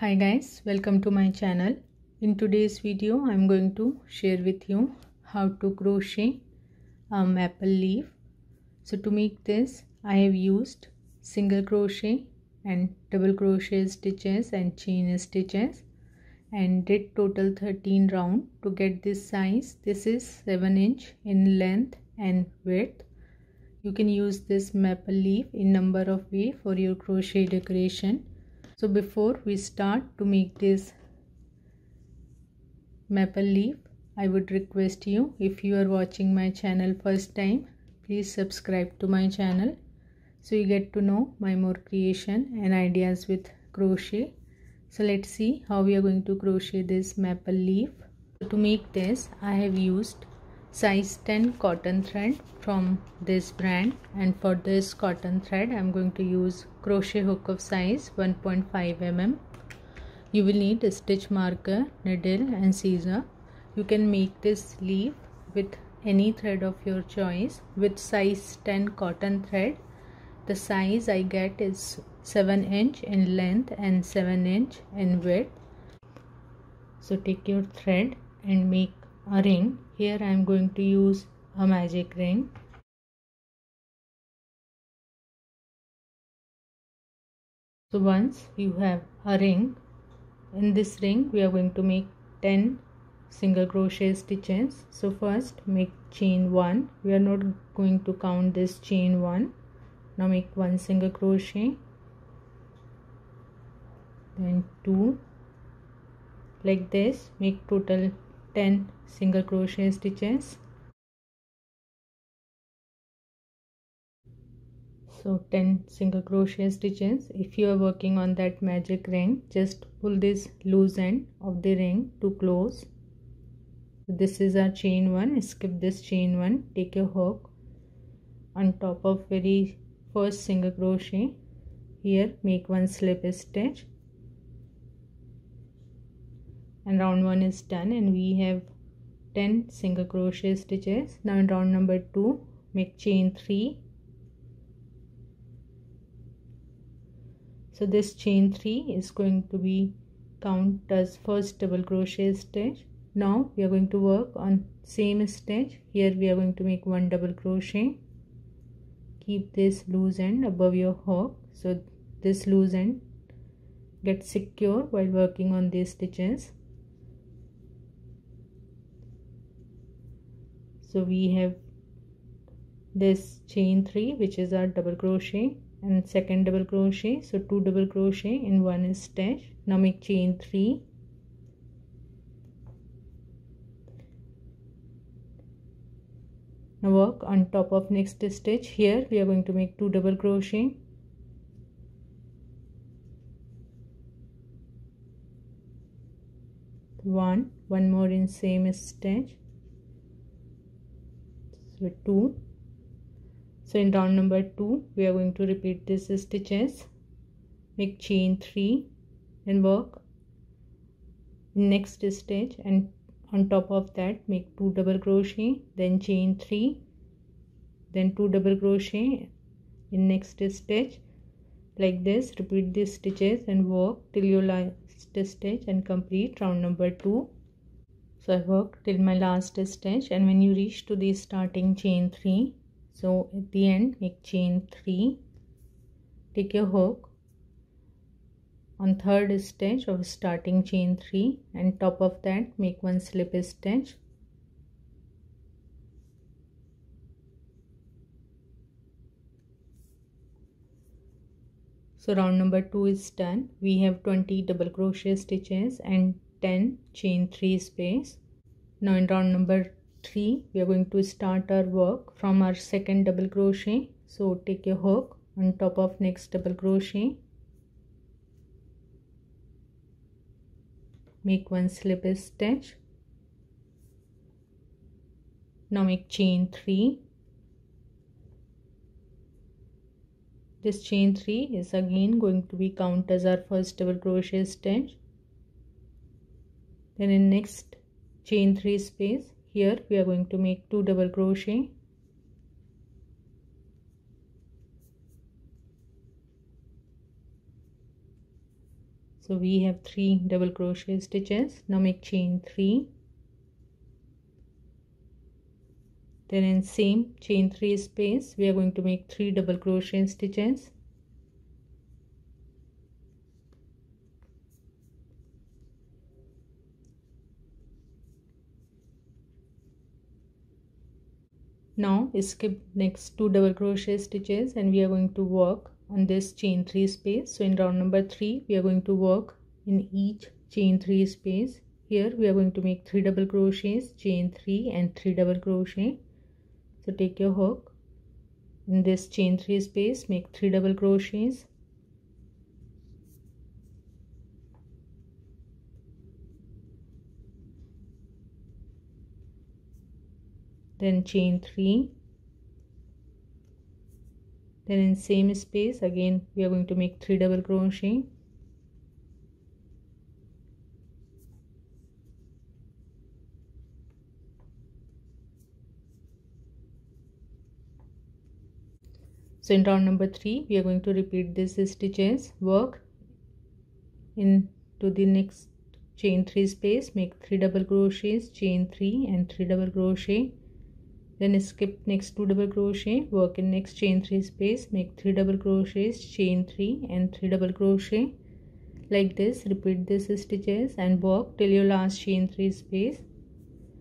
Hi guys, welcome to my channel. In today's video I'm going to share with you how to crochet a maple leaf. So to make this I have used single crochet and double crochet stitches and chain stitches and did total 13 rounds to get this size. This is 7 inch in length and width. You can use this maple leaf in number of ways for your crochet decoration. So before we start to make this maple leaf, I would request you, if you are watching my channel first time, please subscribe to my channel so you get to know my more creation and ideas with crochet. So let's see how we are going to crochet this maple leaf. So to make this I have used size 10 cotton thread from this brand, and for this cotton thread I'm going to use crochet hook of size 1.5 mm. You will need a stitch marker, needle and scissor. You can make this leaf with any thread of your choice. With size 10 cotton thread, the size I get is 7 inch in length and 7 inch in width. So take your thread and make a ring. Here I am going to use a magic ring. So once you have a ring, in this ring we are going to make 10 single crochet stitches. So first make chain 1. We are not going to count this chain 1. Now make 1 single crochet, then 2. Like this make total 10 single crochet stitches. So 10 single crochet stitches. If you are working on that magic ring, just pull this loose end of the ring to close. This is our chain 1. Skip this chain 1. Take your hook on top of very first single crochet. Here make 1 slip stitch, and round 1 is done and we have 10 single crochet stitches. Now in round number 2 make chain 3. So this chain 3 is going to be count as first double crochet stitch. Now we are going to work on same stitch. Here we are going to make 1 double crochet. Keep this loose end above your hook, so this loose end gets secure while working on these stitches. So we have this chain 3 which is our double crochet and second double crochet, so 2 double crochet in 1 stitch. Now make chain 3 . Now work on top of next stitch. Here we are going to make 2 double crochet, one more in same stitch, so 2. So in round number 2 we are going to repeat these stitches. Make chain 3 and work next stitch, and on top of that make 2 double crochet, then chain 3, then 2 double crochet in next stitch. Like this repeat these stitches and work till your last stitch and complete round number 2. So I worked till my last stitch, and when you reach to the starting chain 3, so at the end make chain 3, take your hook on third stitch of starting chain 3 and top of that make 1 slip stitch. So round number 2 is done. We have 20 double crochet stitches and 10 chain 3 space. Now in round number 3 we are going to start our work from our second double crochet. So take your hook on top of next double crochet, make 1 slip stitch. Now make chain 3. This chain 3 is again going to be count as our first double crochet stitch. Then in next chain 3 space, here we are going to make 2 double crochet, So we have 3 double crochet stitches. Now make chain 3, then in same chain 3 space we are going to make 3 double crochet stitches. Now skip next 2 double crochet stitches and we are going to work on this chain 3 space. So in round number 3 we are going to work in each chain 3 space. Here we are going to make 3 double crochets, chain 3 and 3 double crochet. So take your hook in this chain 3 space, make 3 double crochets. Then chain 3, then in same space again we are going to make 3 double crochet. So in round number 3 we are going to repeat these stitches, work into the next chain 3 space, make 3 double crochets, chain 3 and 3 double crochet. Then skip next 2 double crochet, work in next chain 3 space, make 3 double crochets, chain 3 and 3 double crochet. Like this repeat these stitches and work till your last chain 3 space,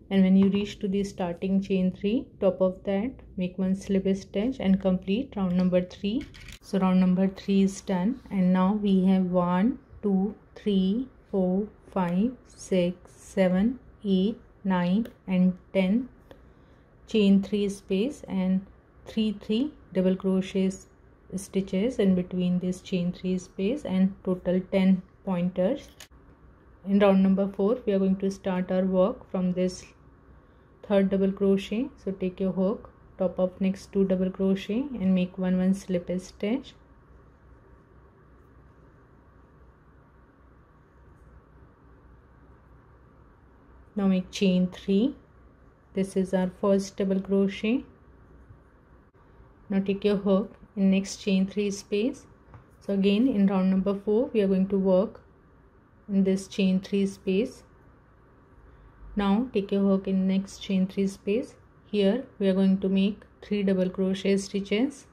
and when you reach to the starting chain 3, top of that make 1 slip stitch and complete round number 3. So round number 3 is done, and now we have 1, 2, 3, 4, 5, 6, 7, 8, 9 and 10 chain 3 space and 3 double crochets stitches in between this chain 3 space, and total 10 pointers. In round number 4 we are going to start our work from this 3rd double crochet. So take your hook, top of next 2 double crochet and make 1 slip stitch. Now make chain 3. This is our 1st double crochet. Now take your hook in next chain 3 space. So again in round number 4 we are going to work in this chain 3 space. Now take your hook in next chain 3 space. Here we are going to make 3 double crochet stitches.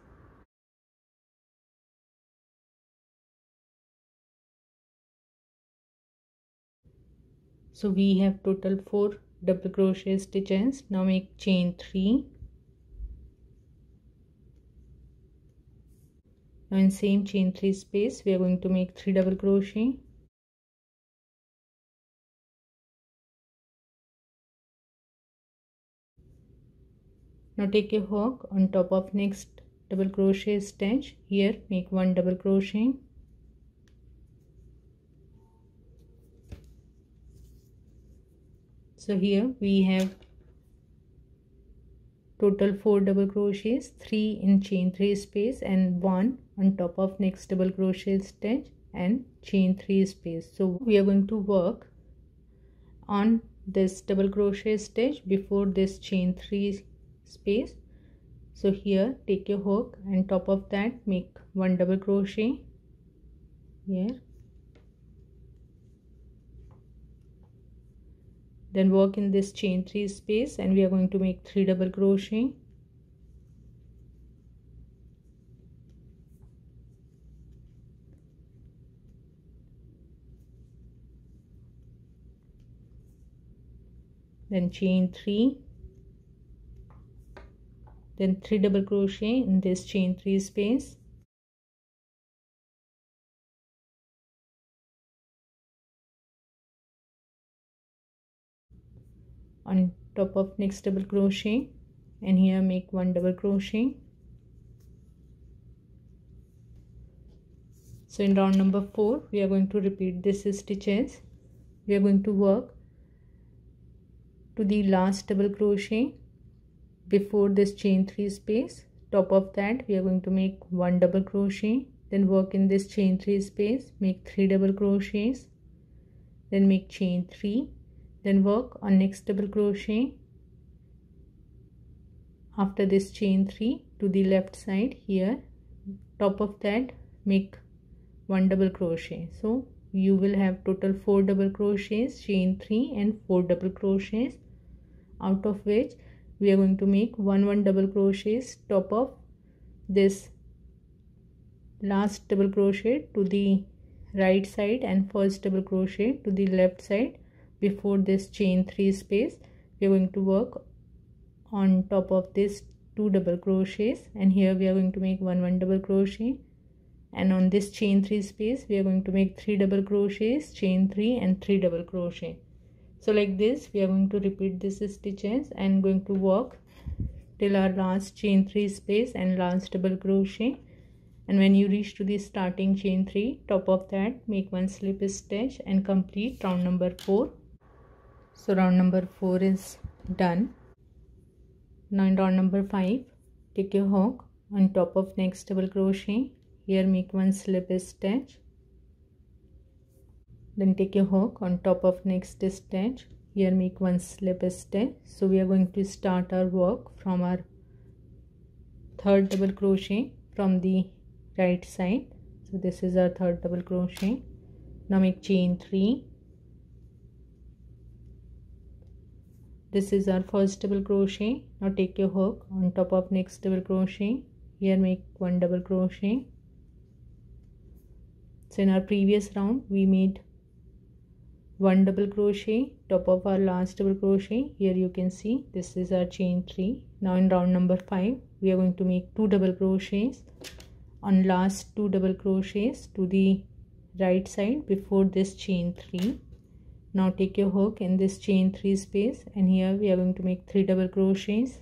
So we have total 4 double crochet stitches. Now make chain 3. Now in same chain 3 space we are going to make 3 double crochet. Now take a hook on top of next double crochet stitch. Here make 1 double crochet. So here we have total 4 double crochets, 3 in chain 3 space and 1 on top of next double crochet stitch and chain 3 space. So we are going to work on this double crochet stitch before this chain 3 space. So here take your hook and top of that make 1 double crochet here. Then work in this chain 3 space and we are going to make 3 double crochet. Then chain 3. Then 3 double crochet in this chain 3 space. On top of next double crochet and here make 1 double crochet. So in round number 4 we are going to repeat these stitches. We are going to work to the last double crochet before this chain 3 space. Top of that we are going to make 1 double crochet, then work in this chain 3 space, make 3 double crochets, then make chain 3. Then work on next double crochet after this chain 3 to the left side. Here top of that make 1 double crochet. So you will have total 4 double crochets, chain 3 and 4 double crochets, out of which we are going to make 1 double crochets top of this last double crochet to the right side and first double crochet to the left side. Before this chain 3 space, we are going to work on top of this 2 double crochets, and here we are going to make 1 double crochet, and on this chain 3 space we are going to make 3 double crochets, chain 3 and 3 double crochet. So like this we are going to repeat this stitches and going to work till our last chain 3 space and last double crochet, and when you reach to the starting chain 3, top of that make 1 slip stitch and complete round number 4. So round number 4 is done. Now in round number 5, take your hook on top of next double crochet. Here make 1 slip stitch, then take your hook on top of next stitch. Here make 1 slip stitch. So we are going to start our work from our third double crochet from the right side. So this is our third double crochet. Now make chain 3. This is our first double crochet. Now take your hook on top of next double crochet. Here make 1 double crochet. So in our previous round we made 1 double crochet top of our last double crochet. Here you can see this is our chain 3. Now in round number 5 we are going to make 2 double crochets on last 2 double crochets to the right side before this chain 3. Now take your hook in this chain 3 space, and here we are going to make 3 double crochets.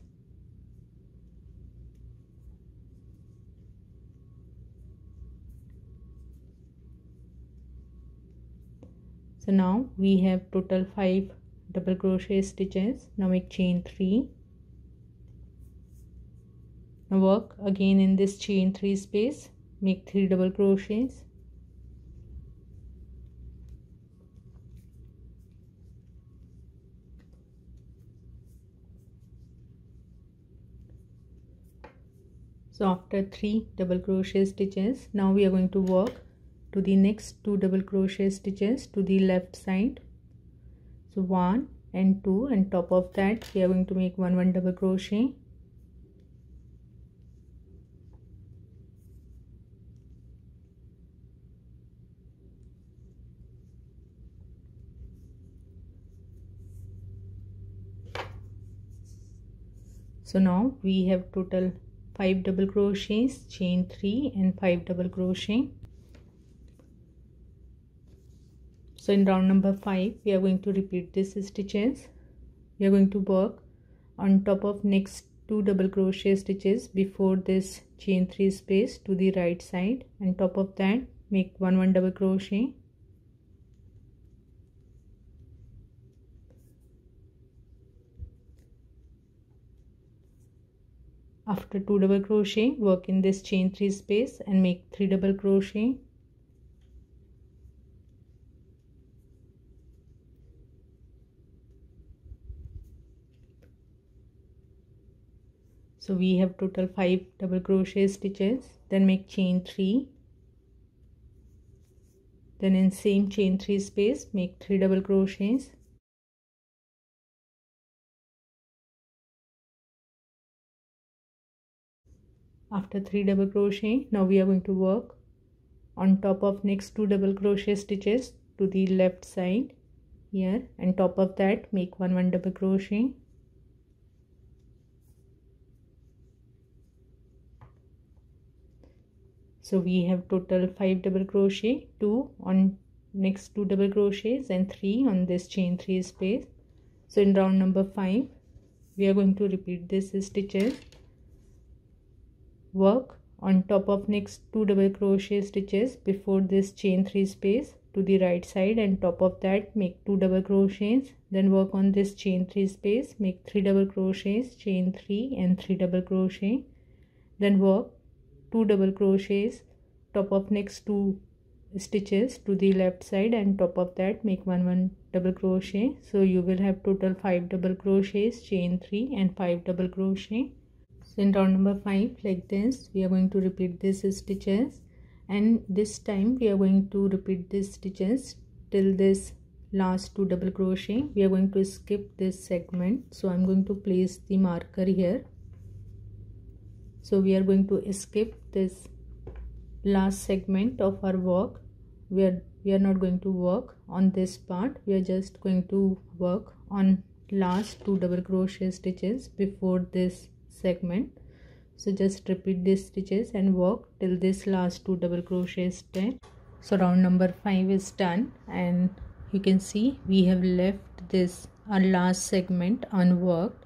So now we have total 5 double crochet stitches. Now make chain 3. Now work again in this chain 3 space, make 3 double crochets. So after 3 double crochet stitches, now we are going to work to the next 2 double crochet stitches to the left side. So 1 and 2, and top of that we are going to make 1 double crochet. So now we have total 5 double crochets, chain 3 and 5 double crochet. So in round number 5 we are going to repeat these stitches. We are going to work on top of next 2 double crochet stitches before this chain 3 space to the right side, and top of that make 1 double crochet. After 2 double crochet, work in this chain 3 space and make 3 double crochet. So we have total 5 double crochet stitches. Then make chain 3. Then in same chain 3 space make 3 double crochets. After 3 double crochet, now we are going to work on top of next 2 double crochet stitches to the left side here, and top of that make 1 double crochet. So we have total 5 double crochet, 2 on next 2 double crochets and 3 on this chain 3 space. So in round number 5 we are going to repeat these stitches. Work on top of next 2 double crochet stitches before this chain 3 space to the right side, and top of that make 2 double crochets. Then work on this chain 3 space, make 3 double crochets, chain 3 and 3 double crochet. Then work 2 double crochets top of next 2 stitches to the left side, and top of that make 1 double crochet. So you will have total 5 double crochets, chain 3 and 5 double crochet. So in round number 5 like this we are going to repeat these stitches, and this time we are going to repeat these stitches till this last two double crochet. We are going to skip this segment, so I'm going to place the marker here. So we are going to skip this last segment of our work. We are not going to work on this part. We are just going to work on last two double crochet stitches before this segment. So just repeat these stitches and work till this last two double crochet stitch. So round number 5 is done, and you can see we have left this our last segment unworked.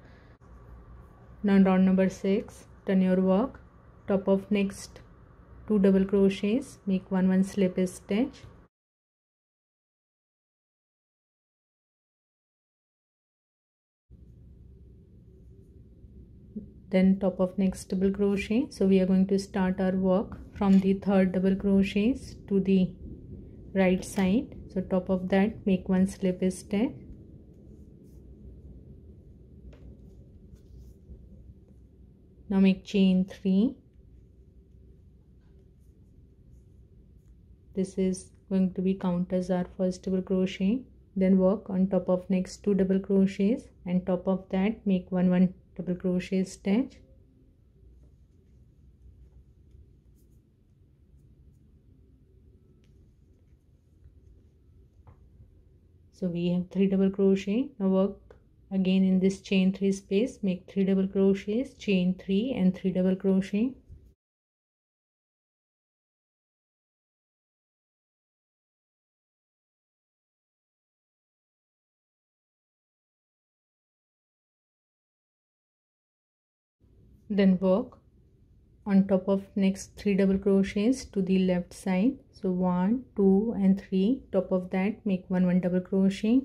Now round number 6, turn your work, top of next two double crochets, make one slip stitch. Then top of next double crochet. So we are going to start our work from the third double crochets to the right side. So top of that, make one slip stitch. Now make chain 3. This is going to be count as our first double crochet. Then work on top of next two double crochets, and top of that make one double crochet stitch. So we have 3 double crochet. Now work again in this chain 3 space, make 3 double crochets, chain 3 and 3 double crochet. Then work on top of next 3 double crochets to the left side. So 1, 2 and 3, top of that make one double crochet.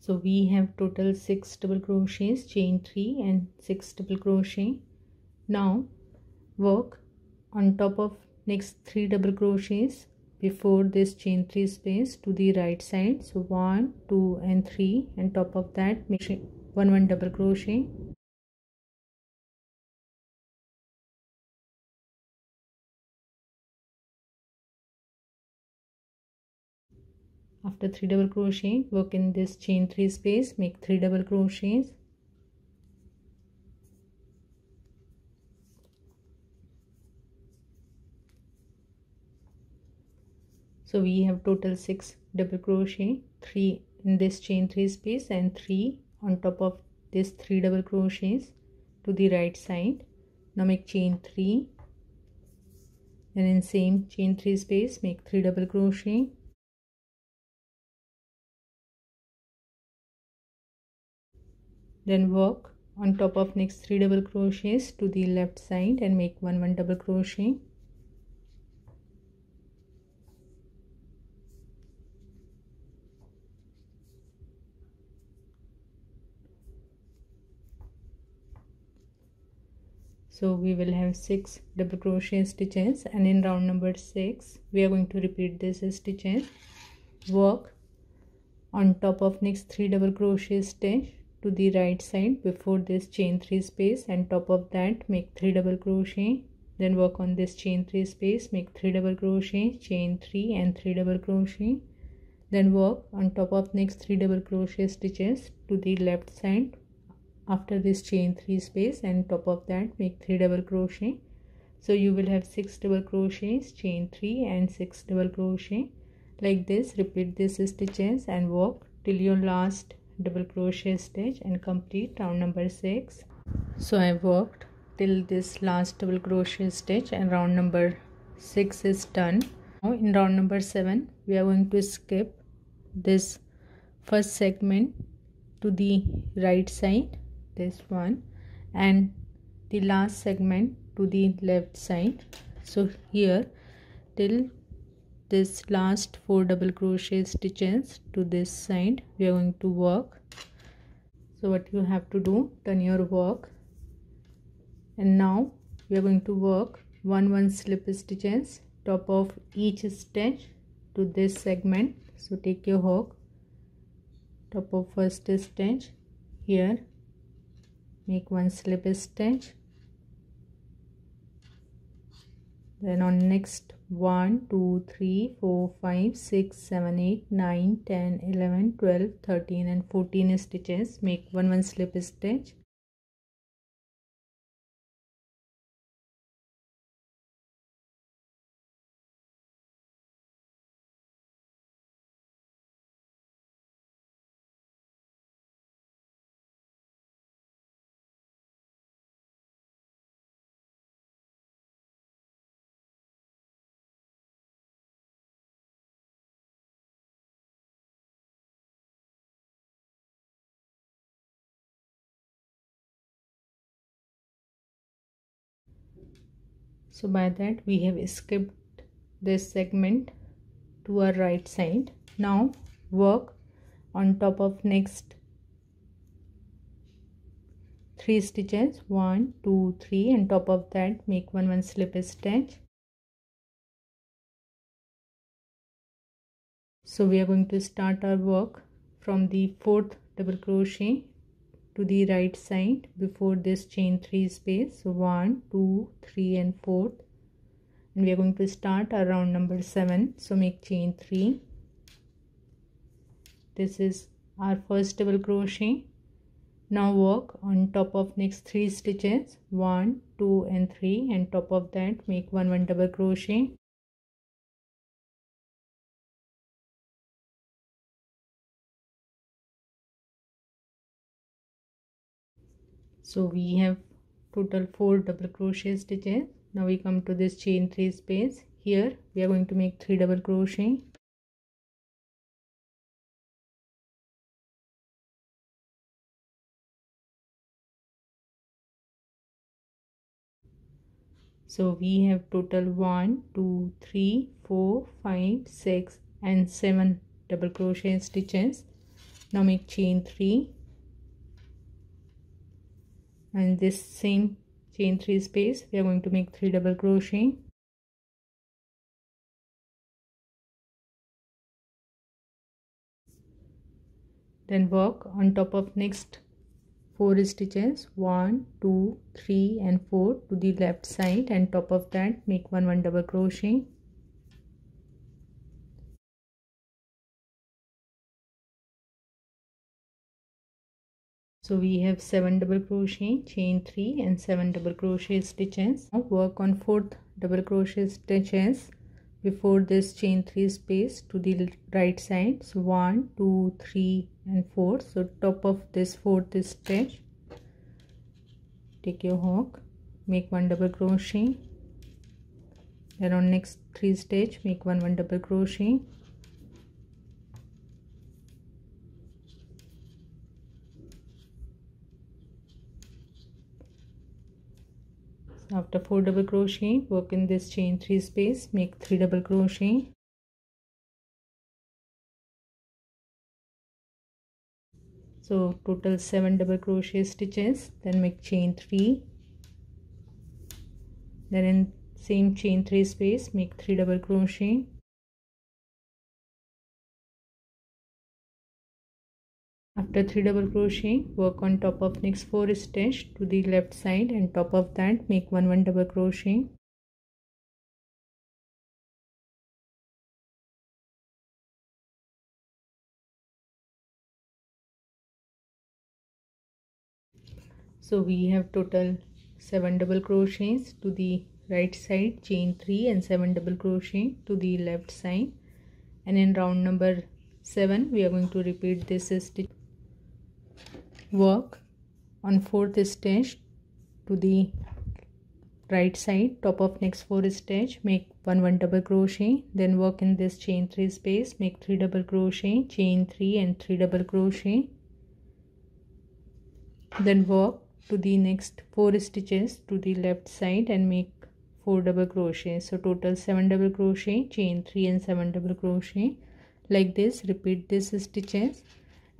So we have total 6 double crochets, chain 3 and 6 double crochet. Now work on top of next 3 double crochets before this chain 3 space to the right side. So 1, 2 and 3, and top of that make one double crochet. After 3 double crochet, work in this chain 3 space, make 3 double crochets. So we have total 6 double crochet, 3 in this chain 3 space and 3 on top of this 3 double crochets to the right side. Now make chain 3 and in same chain 3 space make 3 double crochet. Then work on top of next 3 double crochets to the left side and make one double crochet. So we will have 6 double crochet stitches, and in round number 6 we are going to repeat this stitches. Work on top of next 3 double crochet stitch to the right side before this chain 3 space, and top of that make 3 double crochet. Then work on this chain 3 space, make 3 double crochet, chain 3 and 3 double crochet. Then work on top of next 3 double crochet stitches to the left side after this chain 3 space, and top of that make 3 double crochet. So you will have 6 double crochets, chain 3 and 6 double crochet. Like this, repeat these stitches and work till your last double crochet stitch and complete round number 6. So I worked till this last double crochet stitch and round number 6 is done. Now in round number 7 we are going to skip this first segment to the right side, this one, and the last segment to the left side. So here till this last 4 double crochet stitches to this side we are going to work. So what you have to do, turn your work, and now we are going to work 1 slip stitch ends top of each stitch to this segment. So take your hook, top of first stitch, here make 1 slip stitch, then on next 1 2 3 4 5 6 7 8 9 10 11 12 13 and 14 stitches, make 1 slip stitch. So by that we have skipped this segment to our right side. Now work on top of next 3 stitches, 1 2 3, and top of that make 1 slip stitch. So we are going to start our work from the 4th double crochet to the right side before this chain 3 space. So 1 2 3 and 4, and we are going to start around number 7. So make chain 3. This is our first double crochet. Now work on top of next 3 stitches, 1 2 and 3, and top of that make 1 double crochet. So we have total 4 double crochet stitches. Now we come to this chain 3 space. Here we are going to make 3 double crochet. So we have total 1 2 3 4 5 6 and 7 double crochet stitches. Now make chain 3, and this same chain 3 space we are going to make 3 double crochet. Then work on top of next 4 stitches, 1 2 3 and 4, to the left side, and top of that make 1 double crochet. So we have 7 double crochet, chain 3, and 7 double crochet stitches. Now work on 4th double crochet stitches before this chain 3 space to the right side. So 1 2 3 and 4. So top of this 4th stitch, take your hook, make 1 double crochet, then on next 3 stitch make 1 double crochet. After 4 double crochet, work in this chain 3 space, make 3 double crochet. So total 7 double crochet stitches. Then make chain 3, then in same chain 3 space make 3 double crochet. After 3 double crochet, work on top of next 4 stitch to the left side, and top of that make 1 double crochet. So we have total 7 double crochets to the right side, chain 3, and 7 double crochet to the left side, and in round number 7 we are going to repeat this stitch. Work on 4th stitch to the right side, top of next 4 stitch make 1 double crochet, then work in this chain 3 space, make 3 double crochet, chain 3, and 3 double crochet. Then work to the next 4 stitches to the left side and make 4 double crochet. So total 7 double crochet, chain 3, and 7 double crochet. Like this, repeat these stitches,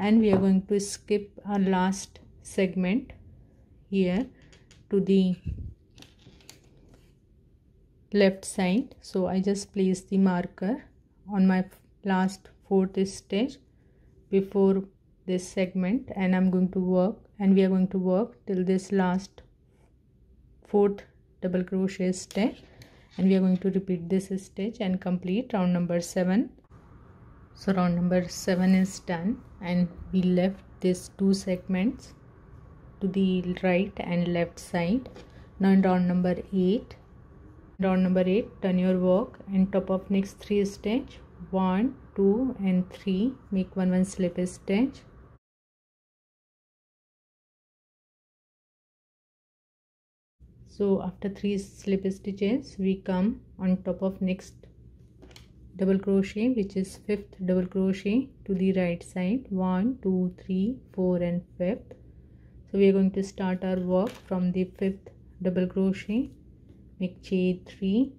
and we are going to skip our last segment here to the left side. So I just place the marker on my last fourth stitch before this segment, and I'm going to work, and we are going to work till this last fourth double crochet stitch, and we are going to repeat this stitch and complete round number 7. So round number 7 is done, and we left these two segments to the right and left side. Now in round number 8, turn your work and top of next 3 stitch, 1, 2 and 3, make 1 slip stitch, so after 3 slip stitches we come on top of next double crochet, which is 5th double crochet, to the right side, 1, 2, 3, 4 and 5th. So we are going to start our work from the 5th double crochet, make chain 3,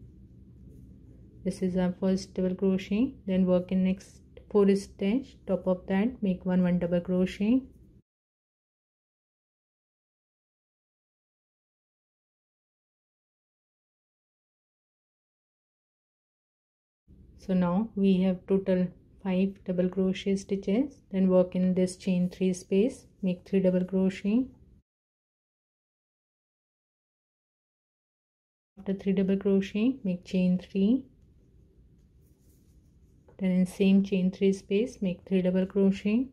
this is our first double crochet, then work in next 4 stitch, top of that make 1 double crochet, so now we have total 5 double crochet stitches, then work in this chain 3 space, make 3 double crochet. After 3 double crochet make chain 3, then in same chain 3 space make 3 double crochet,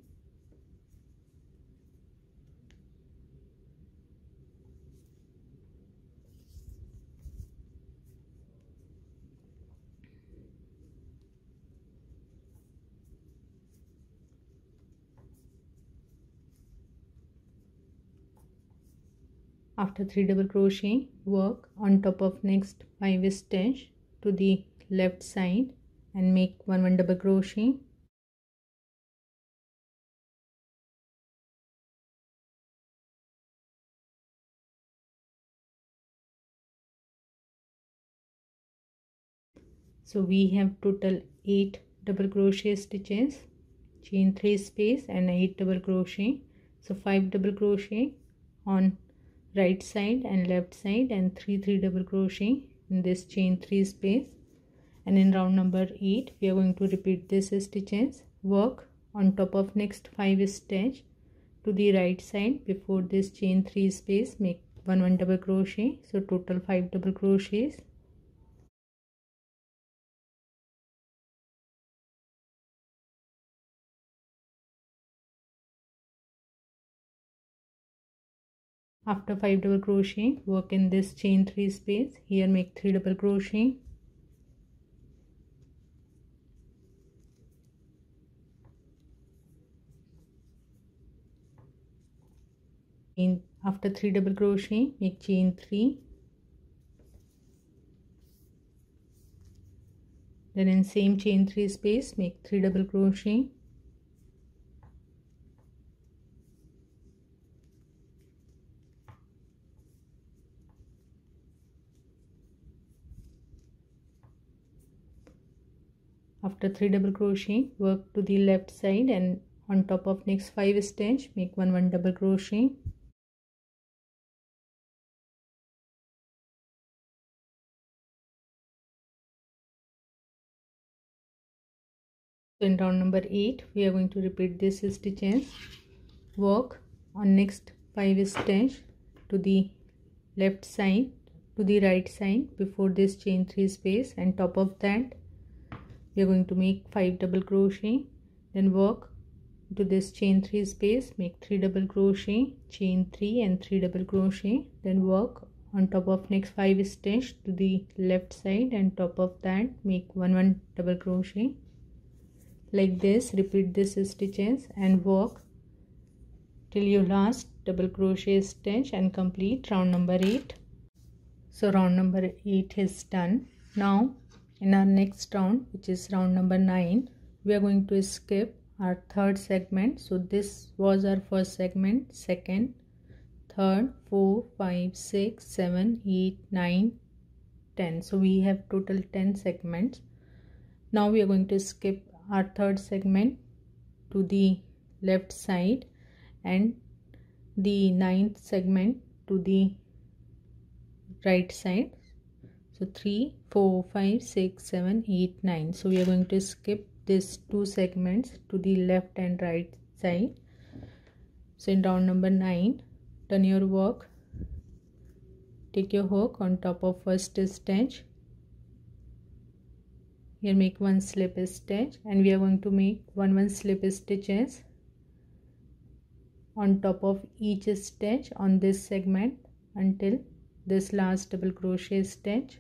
after 3 double crochet work on top of next 5 stitch to the left side and make 1 double crochet, so we have total 8 double crochet stitches, chain 3 space and 8 double crochet, so 5 double crochet on right side and left side, and 3 double crochet in this chain 3 space, and in round number 8 we are going to repeat these stitches, work on top of next 5 stitch to the right side before this chain 3 space, make 1 double crochet, so total 5 double crochets. After 5 double crochet work in this chain 3 space, here make 3 double crochet, and after 3 double crochet make chain 3, then in same chain 3 space make 3 double crochet, after 3 double crochet work to the left side and on top of next 5 stitch make 1 double crochet, so in round number 8 we are going to repeat these stitches, work on next 5 stitch to the left side to the right side before this chain 3 space, and top of that we are going to make 5 double crochet, then work to this chain 3 space, make 3 double crochet, chain 3 and 3 double crochet, then work on top of next 5 stitch to the left side and top of that make 1 double crochet. Like this repeat these stitches and work till your last double crochet stitch and complete round number 8. So round number 8 is done. Now in our next round, which is round number 9, we are going to skip our third segment. So this was our first segment, second, third, 4, 5, 6, 7, 8, 9, 10. So we have total 10 segments. Now we are going to skip our third segment to the left side and the ninth segment to the right side. So 3, 4, 5, 6, 7, 8, 9. So we are going to skip these two segments to the left and right side. So in round number 9, turn your work, take your hook on top of first stitch. Here make one slip stitch, and we are going to make one slip stitches on top of each stitch on this segment until this last double crochet stitch.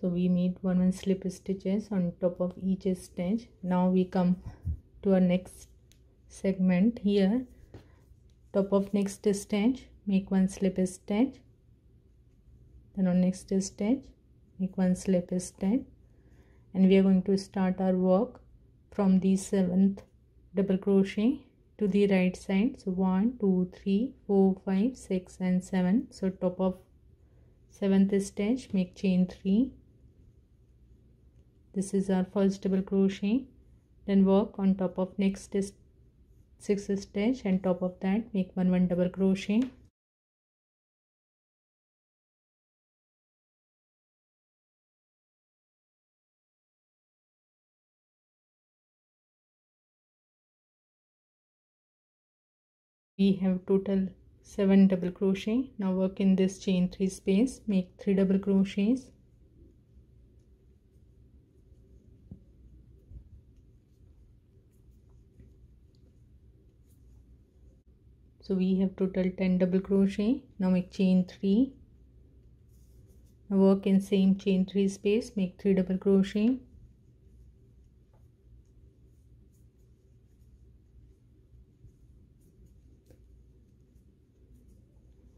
So we made one slip stitches on top of each stitch. Now we come to our next segment. Here top of next stitch make one slip stitch, then on next stitch make one slip stitch, and we are going to start our work from the 7th double crochet to the right side. So 1, 2, 3, 4, 5, 6 and 7. So top of 7th stitch make chain 3. This is our first double crochet, then work on top of next 6th stitch, and top of that make one double crochet. We have total 7 double crochet. Now work in this chain 3 space, make 3 double crochets. So we have total 10 double crochet. Now make chain 3. Now work in same chain 3 space, make 3 double crochet.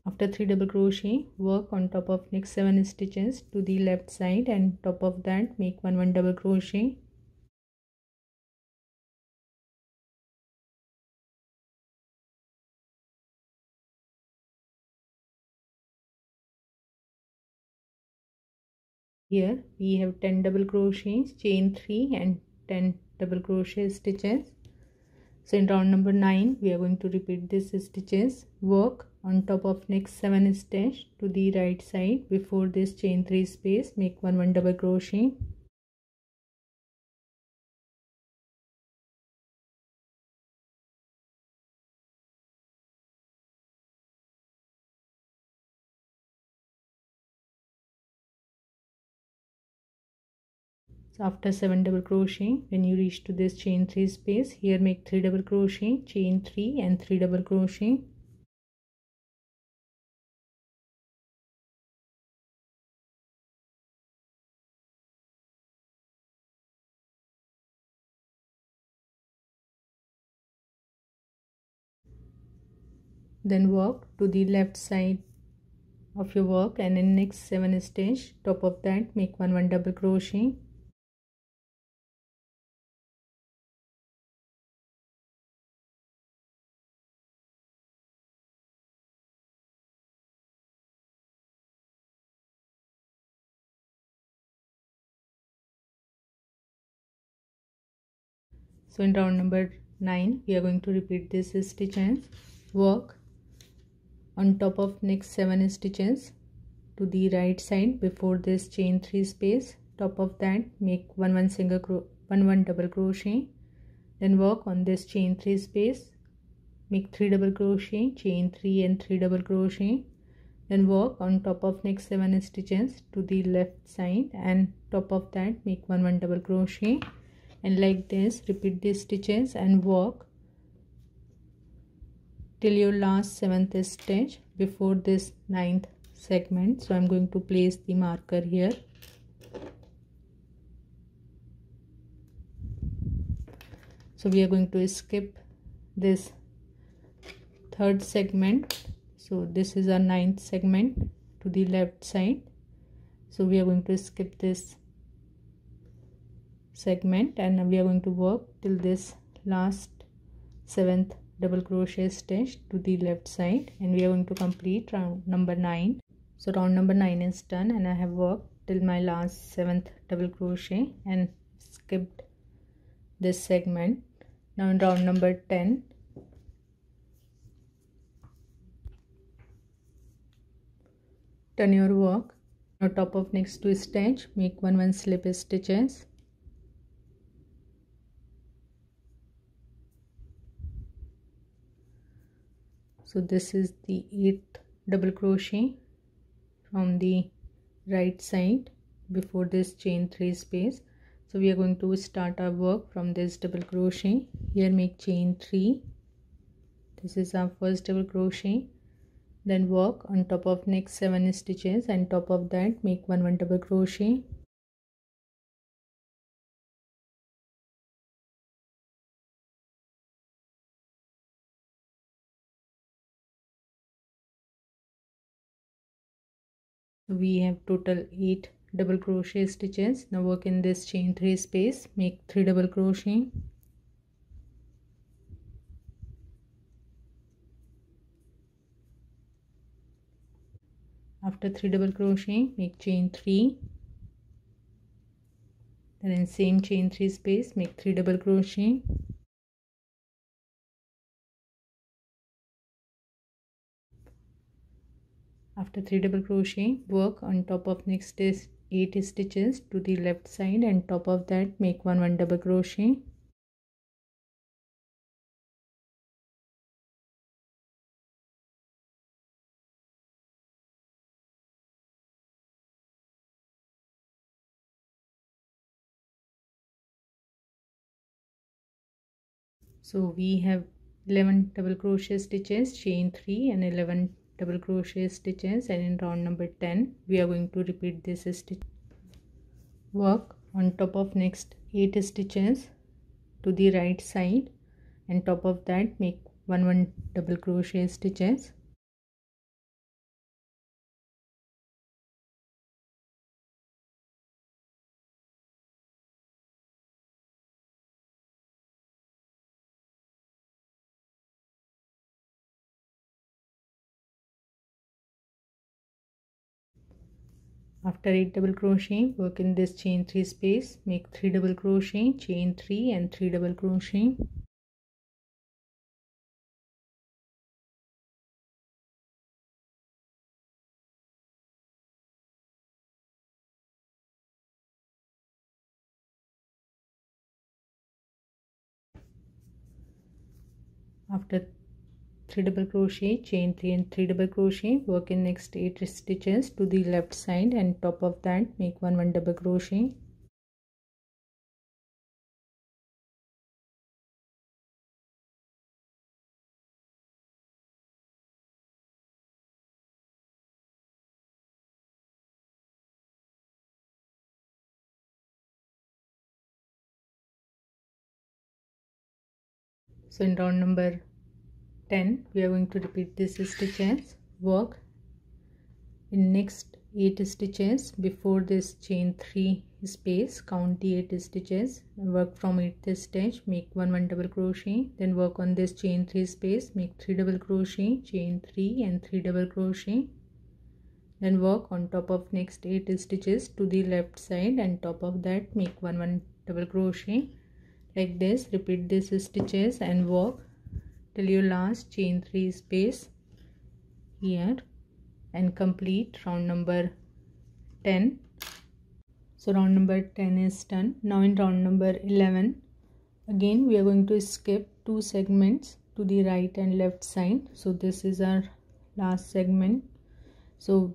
After 3 double crochet, work on top of next 7 stitches to the left side, and top of that make one double crochet. Here we have 10 double crochets, chain 3 and 10 double crochet stitches. So in round number 9 we are going to repeat these stitches. Work on top of next 7 stitch to the right side, before this chain 3 space make one double crochet. So after 7 double crochet, when you reach to this chain 3 space, here make 3 double crochet, chain 3 and 3 double crochet. Then work to the left side of your work, and in next 7 stitch, top of that make one double crochet. So in round number 9 we are going to repeat this stitches. Work on top of next 7 stitches to the right side, before this chain 3 space, top of that make one double crochet, then work on this chain 3 space, make 3 double crochet, chain 3 and 3 double crochet, then work on top of next 7 stitches to the left side, and top of that make one double crochet. And like this repeat these stitches and work till your last 7th stitch before this 9th segment. So I'm going to place the marker here. So we are going to skip this third segment. So this is our ninth segment to the left side. So we are going to skip this segment and we are going to work till this last seventh double crochet stitch to the left side, and we are going to complete round number 9. So round number 9 is done, and I have worked till my last seventh double crochet and skipped this segment. Now in round number 10, turn your work. Now top of next two stitch, make 1 slip stitches. So this is the 8th double crochet from the right side before this chain 3 space. So we are going to start our work from this double crochet. Here make chain 3. This is our first double crochet. Then work on top of next 7 stitches, and top of that make 1 double crochet. We have total 8 double crochet stitches. Now work in this chain 3 space, make 3 double crochet. After 3 double crochet, make chain 3, then in same chain 3 space make 3 double crochet. After 3 double crochet, work on top of next 8 stitches to the left side, and top of that make 1 double crochet. So we have 11 double crochet stitches, chain 3 and 11 double crochet stitches, and in round number 10 we are going to repeat this stitch. Work on top of next 8 stitches to the right side, and top of that make 1 double crochet stitches. After 8 double crochet, work in this chain 3 space, make 3 double crochet, chain 3 and 3 double crochet. After 3 double crochet, chain 3 and 3 double crochet, work in next 8 stitches to the left side, and top of that make 1 double crochet. So in round number 10 we are going to repeat this stitches. Work in next 8 stitches before this chain 3 space, count the 8 stitches, work from 8th stitch, make 1 double crochet, then work on this chain 3 space, make 3 double crochet, chain 3 and 3 double crochet, then work on top of next 8 stitches to the left side, and top of that make 1 double crochet. Like this repeat this stitches and work till your last chain 3 space here and complete round number 10. So round number 10 is done. Now in round number 11 again we are going to skip 2 segments to the right and left side. So this is our last segment. So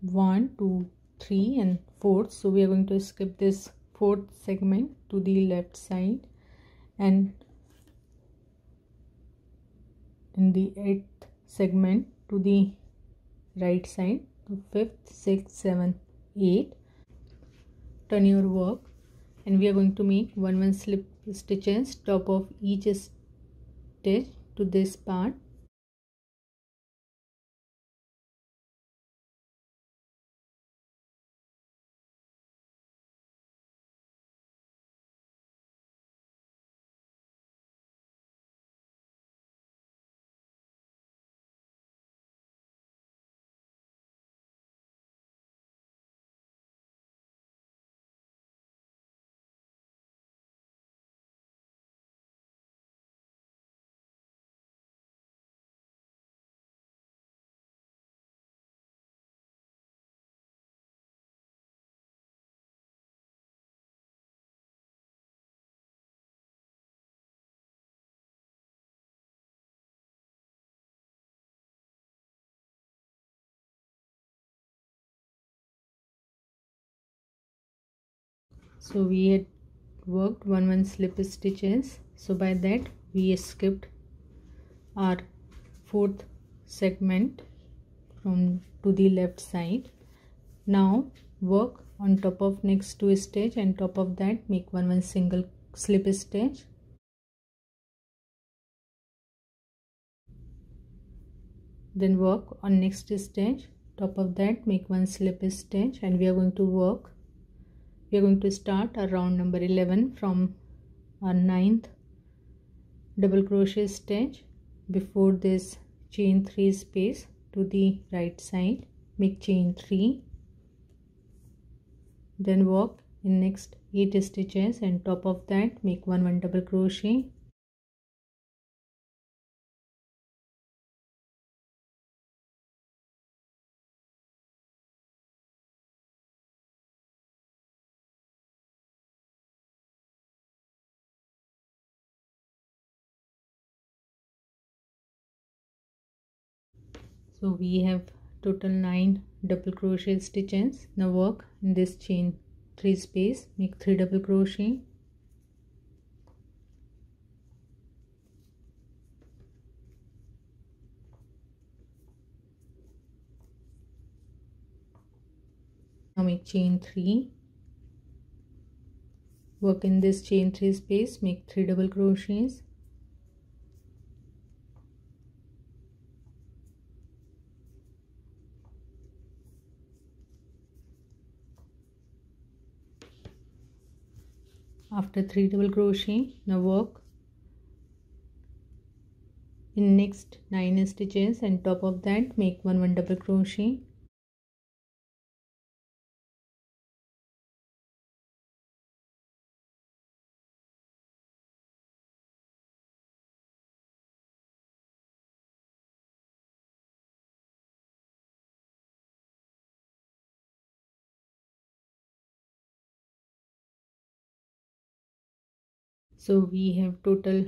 1, 2, 3 and 4. So we are going to skip this 4th segment to the left side, and in the 8th segment to the right side, to 5th, 6th, 7th, 8th. Turn your work, and we are going to make 1 slip stitches. Top of each stitch to this part. So we had worked 1 slip stitches, so by that we skipped our 4th segment from to the left side. Now work on top of next 2 stitch and top of that make 1 single slip stitch. Then work on next stitch, top of that make 1 slip stitch, and we are going to work. We are going to start our round number 11 from our 9th double crochet stitch. Before this, chain 3 space to the right side, make chain 3, then work in next 8 stitches and top of that make 1 double crochet. So we have total 9 double crochet stitches. Now work in this chain 3 space, make 3 double crochet, now make chain 3, work in this chain 3 space, make 3 double crochets. After 3 double crochet, now work in next 9 stitches and top of that make 1 double crochet. So we have total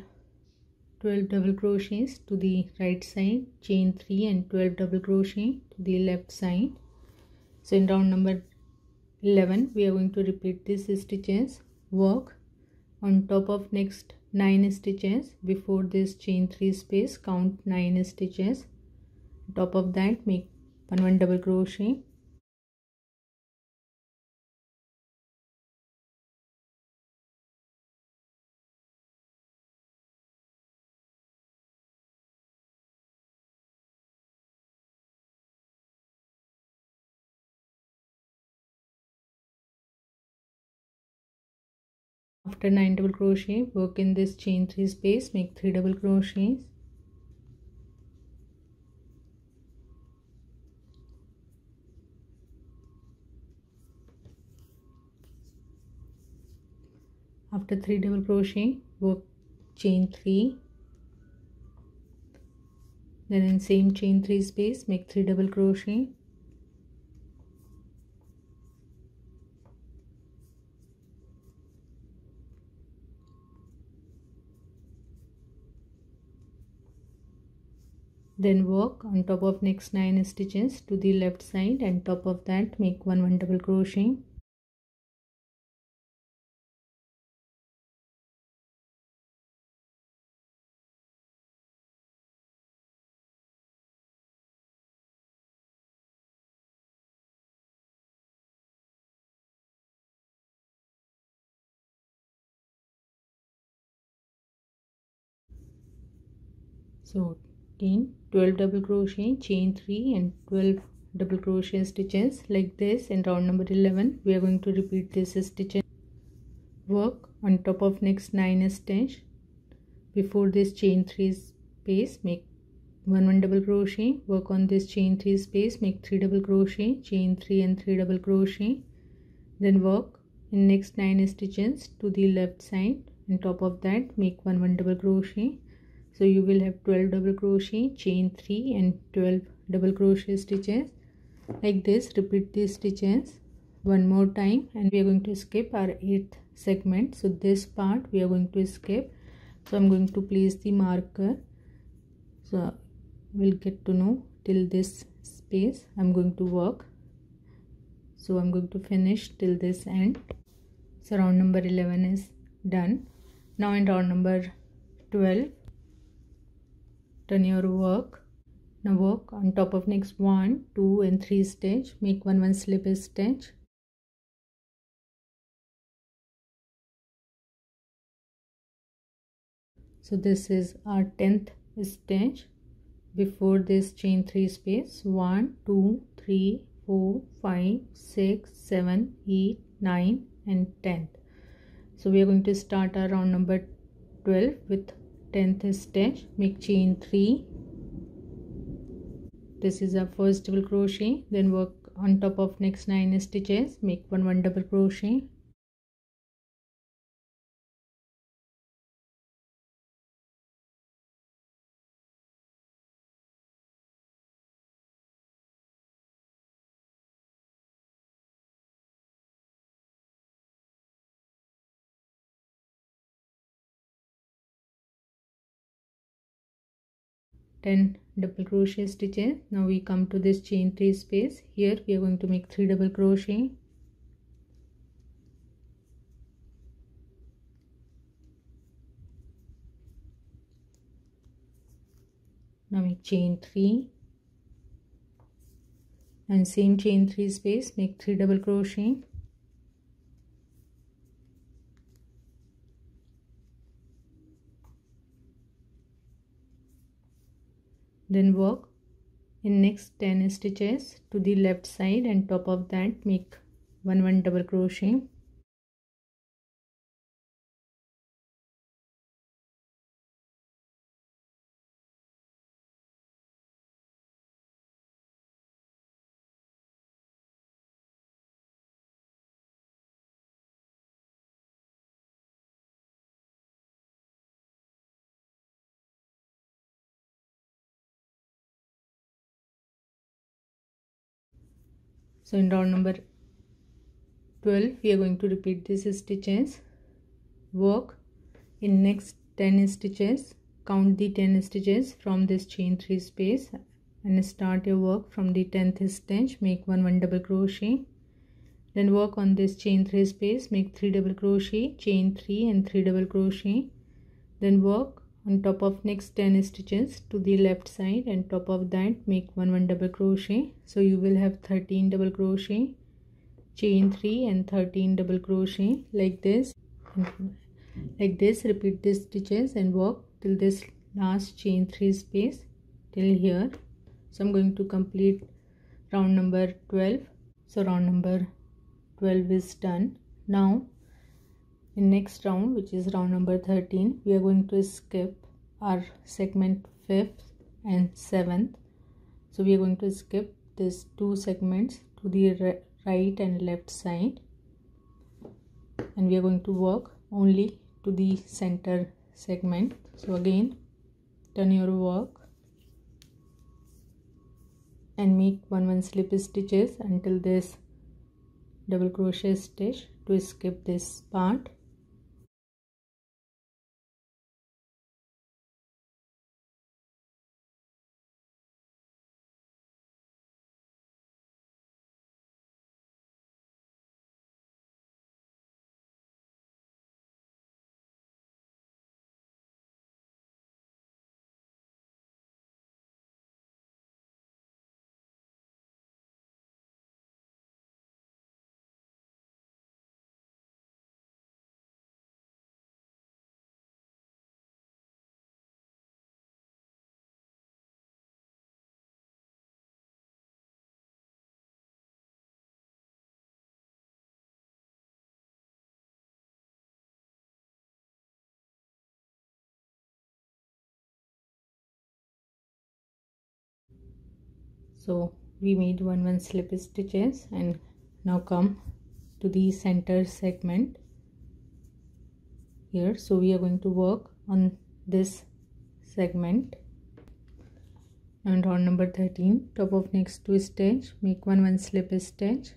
12 double crochets to the right side, chain 3 and 12 double crochet to the left side. So in round number 11 we are going to repeat these stitches. Work on top of next 9 stitches. Before this, chain 3 space, count 9 stitches, top of that make 1 double crochet. After 9 double crochet, work in this chain 3 space, make 3 double crochets. After 3 double crochet, work chain 3, then in same chain 3 space make 3 double crochet. Then work on top of next 9 stitches to the left side and top of that make 1 double crochet. So 10 12 double crochet, chain 3 and 12 double crochet stitches like this. In round number 11 we are going to repeat this stitch work on top of next 9 stitch. Before this chain 3 space make 1 double crochet, work on this chain 3 space, make 3 double crochet, chain 3 and 3 double crochet, then work in next 9 stitches to the left side. On top of that make 1 double crochet, so you will have 12 double crochet, chain 3 and 12 double crochet stitches like this. Repeat these stitches one more time and we are going to skip our 8th segment. So this part we are going to skip, so I'm going to place the marker, so we'll get to know till this space I'm going to work. So I'm going to finish till this end. So round number 11 is done. Now in round number 12 turn your work. Now work on top of next 1, 2 and 3 stitch, make 1 slip stitch, so this is our 10th stitch. Before this chain 3 space, 1 2 3 4 5 6 7 8 9 and 10. So we are going to start our round number 12 with 10th stitch, make chain 3. This is our first double crochet, then work on top of next 9 stitches, make 1 double crochet, then double crochet stitches. Now we come to this chain 3 space. Here we are going to make 3 double crochet, now make chain 3 and same chain 3 space make 3 double crochet, then work in next 10 stitches to the left side and top of that make 1 double crochet, so in round number 12 we are going to repeat these stitches. Work in next 10 stitches, count the 10 stitches from this chain 3 space and start your work from the 10th stitch, make 1 double crochet, then work on this chain 3 space, make 3 double crochet, chain 3 and 3 double crochet, then work on top of next 10 stitches to the left side and top of that make 1 double crochet, so you will have 13 double crochet, chain 3 and 13 double crochet like this. Repeat these stitches and work till this last chain 3 space till here. So I'm going to complete round number 12. So round number 12 is done. Now in next round, which is round number 13, we are going to skip our segment 5th and 7th. So we are going to skip these 2 segments to the right and left side and we are going to work only to the center segment. So again turn your work and make 1 slip stitches until this double crochet stitch to skip this part. So we made 1 slip stitches, and now come to the center segment here. So we are going to work on this segment. And on number 13, top of next 2 stitch, make 1 slip stitch,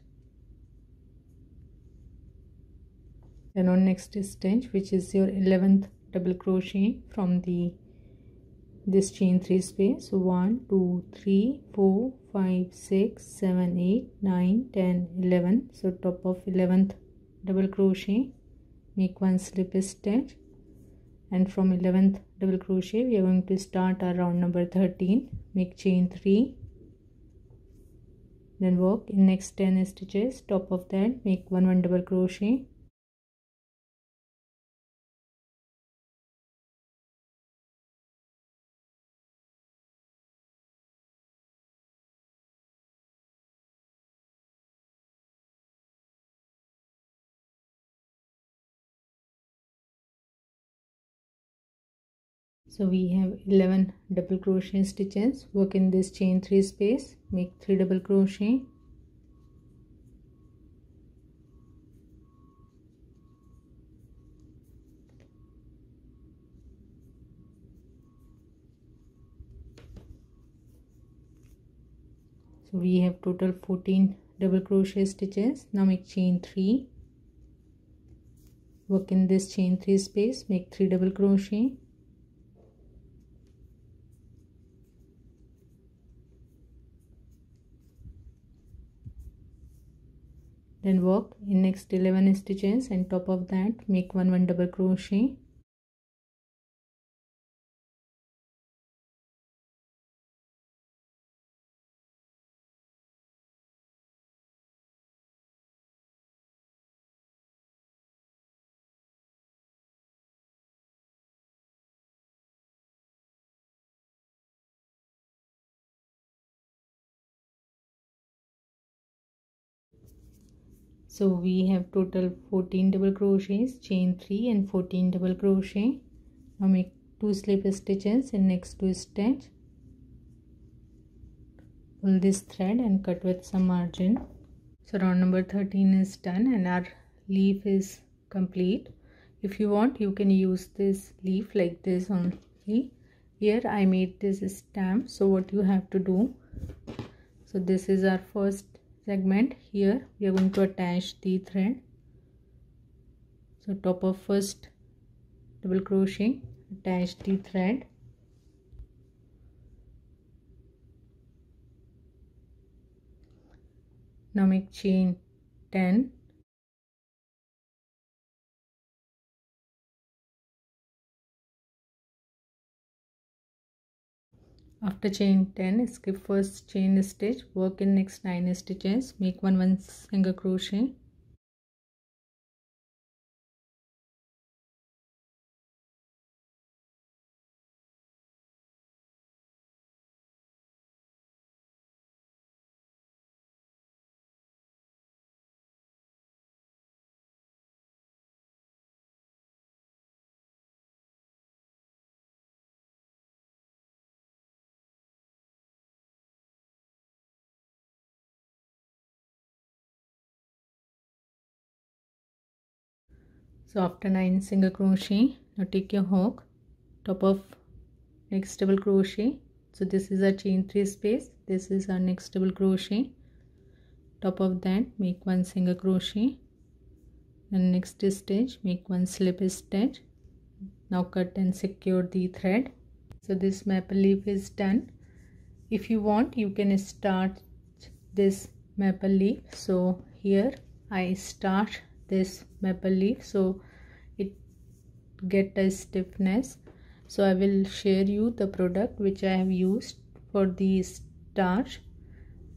and on next stitch, which is your 11th double crochet from this chain 3 space, 1 2 3 4 5 6 7 8 9 10 11. So top of 11th double crochet, make 1 slip stitch, and from 11th double crochet we are going to start our round number 13. Make chain 3, then work in next 10 stitches. Top of that, make 1 double crochet, so we have 11 double crochet stitches. Work in this chain 3 space, make 3 double crochet, so we have total 14 double crochet stitches. Now make chain 3, work in this chain 3 space, make 3 double crochet, then work in next 11 stitches, and top of that make 1 double crochet, so we have total 14 double crochets, chain 3 and 14 double crochet. Now make 2 slip stitches in next 2 stitch, pull this thread and cut with some margin. So round number 13 is done and our leaf is complete. If you want, you can use this leaf like this only. Here I made this stamp, so what you have to do, so this is our first segment. Here we are going to attach the thread, so top of first double crochet, attach the thread, now make chain 10, after chain 10 skip first chain stitch, work in next 9 stitches, make 1 single crochet, so after 9 single crochet, now take your hook, top of next double crochet, so this is our chain 3 space, this is our next double crochet, top of that make 1 single crochet, then next stitch make 1 slip stitch, now cut and secure the thread. So this maple leaf is done. If you want, you can start this maple leaf. So here I start this maple leaf, so it get a stiffness, so I will share you the product which I have used for the starch.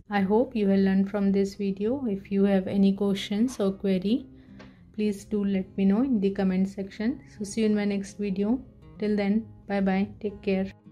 I hope you have learned from this video. If you have any questions or query, please do let me know in the comment section. So see you in my next video. Till then, bye bye, take care.